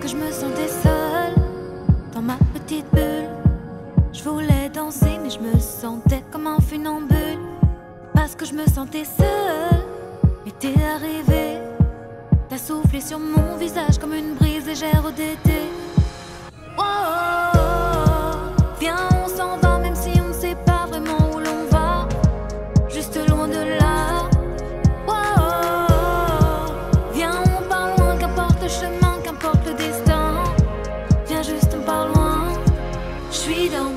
parce que je me sentais seule dans ma petite bulle. Je voulais danser mais je me sentais comme un funambule. Parce que je me sentais seule, mais t'es arrivé. T'as soufflé sur mon visage comme une brise légère d'été. Oh, oh, oh, viens on s'en va même si on ne sait pas vraiment où l'on va. Juste loin de là. Oh, oh, oh, viens on part loin, qu'importe le chemin, qu'importe le destin. Viens juste on part loin, je suis dans.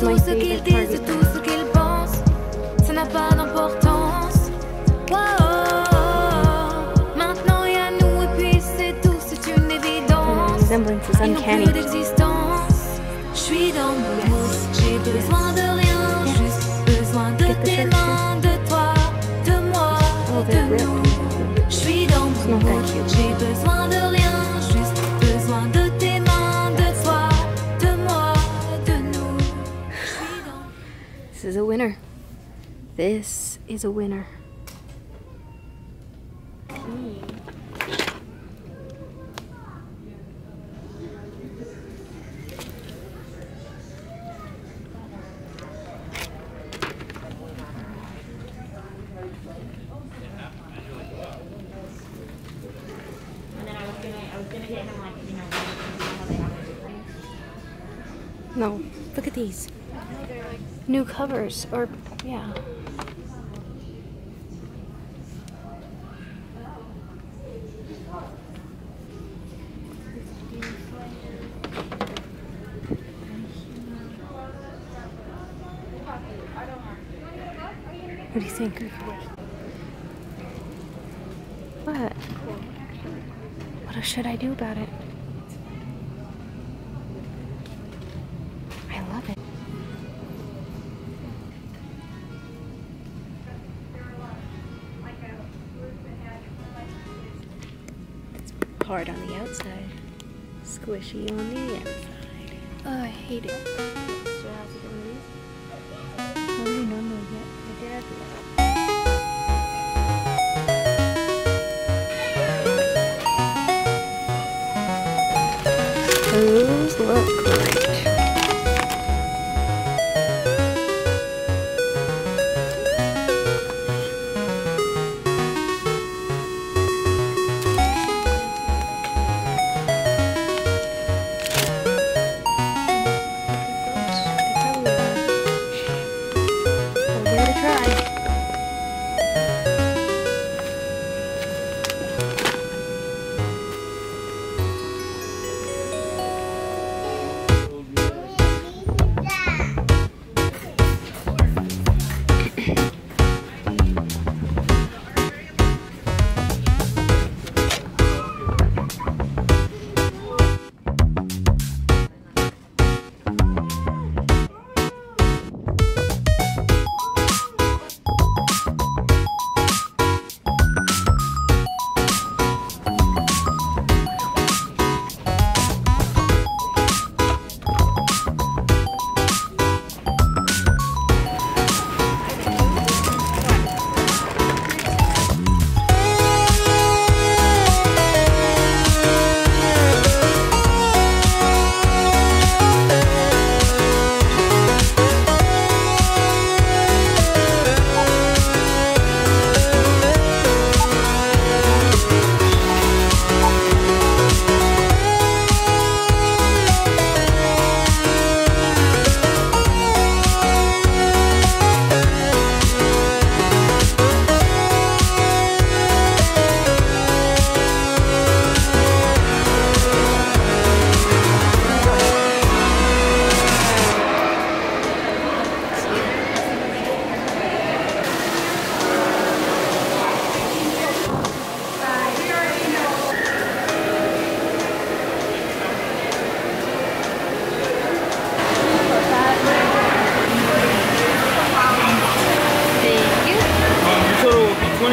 Tout ce qu'ils disent et tout ce qu'ils pensent, ça n'a pas d'importance. Wow, maintenant il y a nous et puis c'est tout, c'est une évidence. Ils n'ont plus d'existence. Je suis dans mon monde, j'ai besoin de rien, juste besoin de tes mains, de toi, de moi, de nous. Je suis dans mon monde, j'ai besoin de rien, juste besoin de tes mains, de toi, de moi, de nous. This is a winner. This is a winner. No, look at these. New covers, or yeah. What do you think? What? What should I do about it? I love it. Hard on the outside, squishy on the inside. Oh, I hate it. So how's it gonna be? I don't know yet. My dad.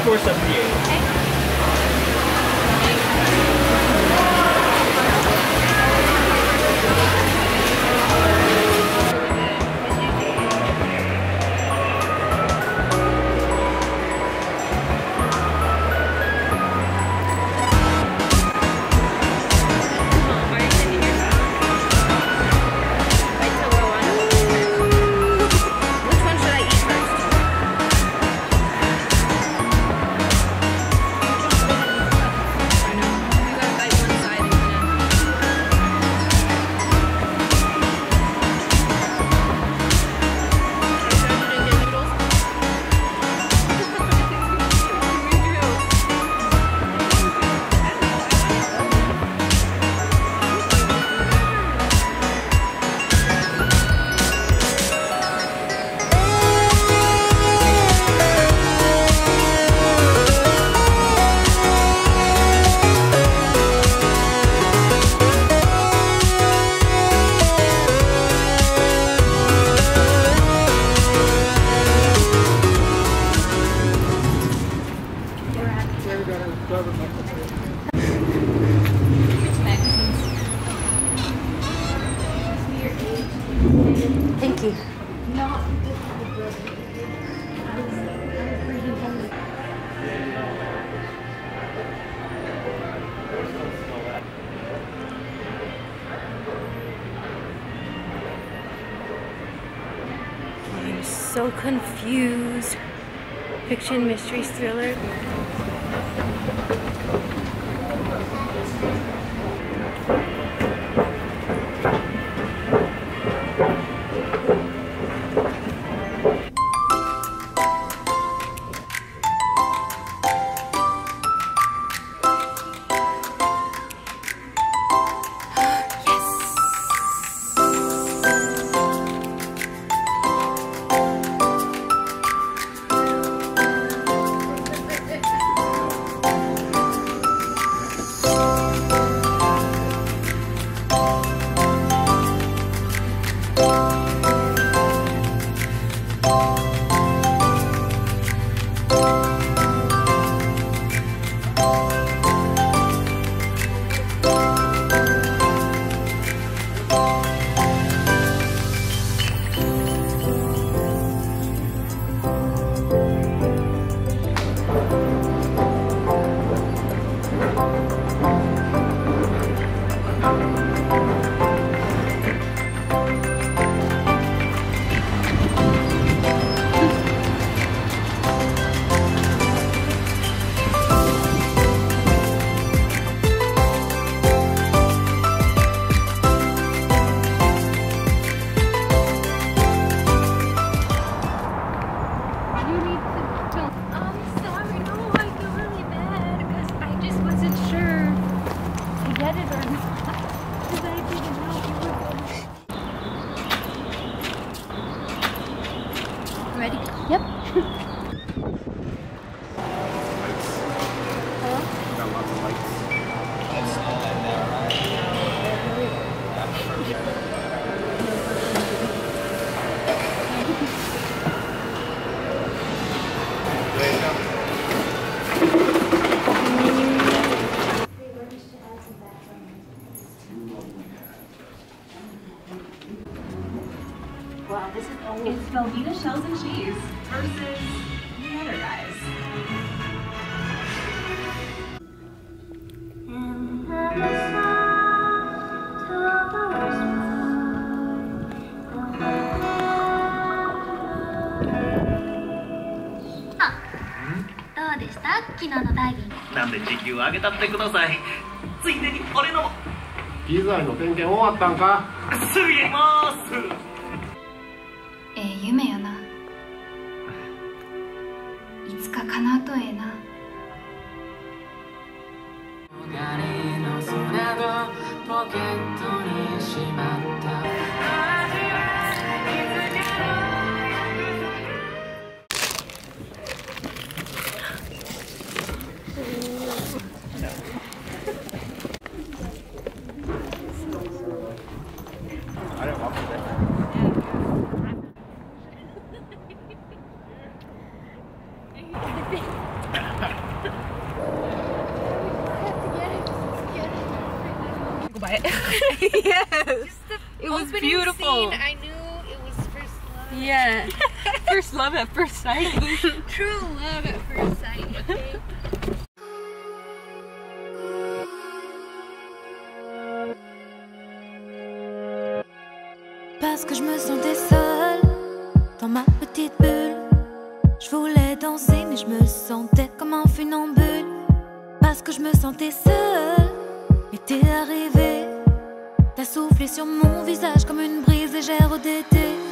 $24.78. Thank you. Not good for the bread. I'm freaking hungry. I'm so confused. Fiction, mystery, thriller. It's Velveeta shells and cheese versus cheddar, guys. How 夢やな。いつか叶うとええな。隣の空のポケットにしまったあれは待って。wet. Yes. Just the it was beautiful. Scene, I knew it was first love. Yeah. First love at first sight. True love at first sight. Okay? Parce que je me sentais seule dans ma petite bulle. Je voulais danser mais je me sentais comme un funambule. Parce que je me sentais seule. Et t'es arrivé, t'as soufflé sur mon visage comme une brise légère d'été.